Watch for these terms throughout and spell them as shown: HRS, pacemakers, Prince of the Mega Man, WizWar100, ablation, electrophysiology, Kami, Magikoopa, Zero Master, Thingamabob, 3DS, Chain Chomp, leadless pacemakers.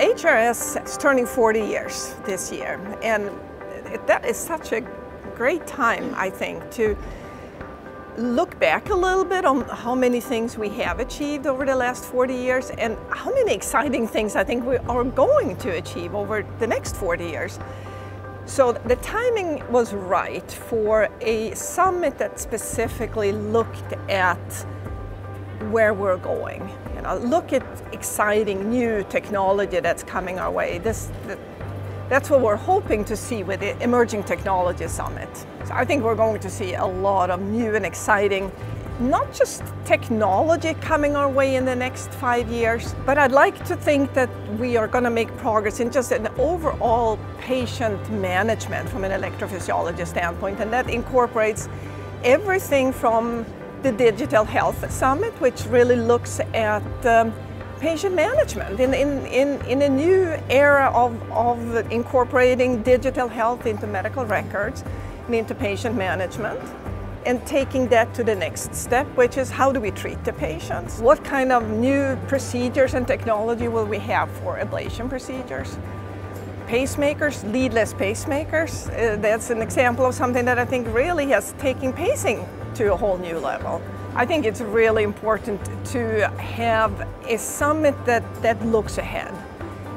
HRS is turning 40 years this year, and that is such a great time, I think, to look back a little bit on how many things we have achieved over the last 40 years and how many exciting things I think we are going to achieve over the next 40 years. So the timing was right for a summit that specifically looked at where we're going. You know, look at exciting new technology that's coming our way. That's what we're hoping to see with the Emerging Technology Summit. So I think we're going to see a lot of new and exciting, not just technology coming our way in the next 5 years, but I'd like to think that we are going to make progress in just an overall patient management from an electrophysiology standpoint, and that incorporates everything from the Digital Health Summit, which really looks at patient management in a new era of incorporating digital health into medical records and into patient management, and taking that to the next step, which is how do we treat the patients? What kind of new procedures and technology will we have for ablation procedures? Pacemakers, leadless pacemakers, that's an example of something that I think really has taken pacing to a whole new level. I think it's really important to have a summit that looks ahead,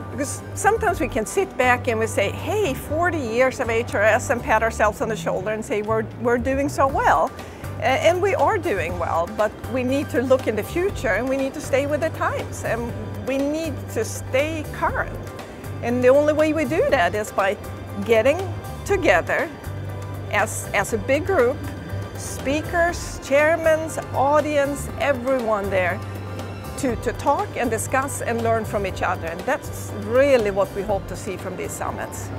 because sometimes we can sit back and we say, hey, 40 years of HRS, and pat ourselves on the shoulder and say we're doing so well, and we are doing well, but we need to look in the future and we need to stay with the times and we need to stay current. And the only way we do that is by getting together as a big group, speakers, chairmen, audience, everyone there to talk and discuss and learn from each other. And that's really what we hope to see from these summits.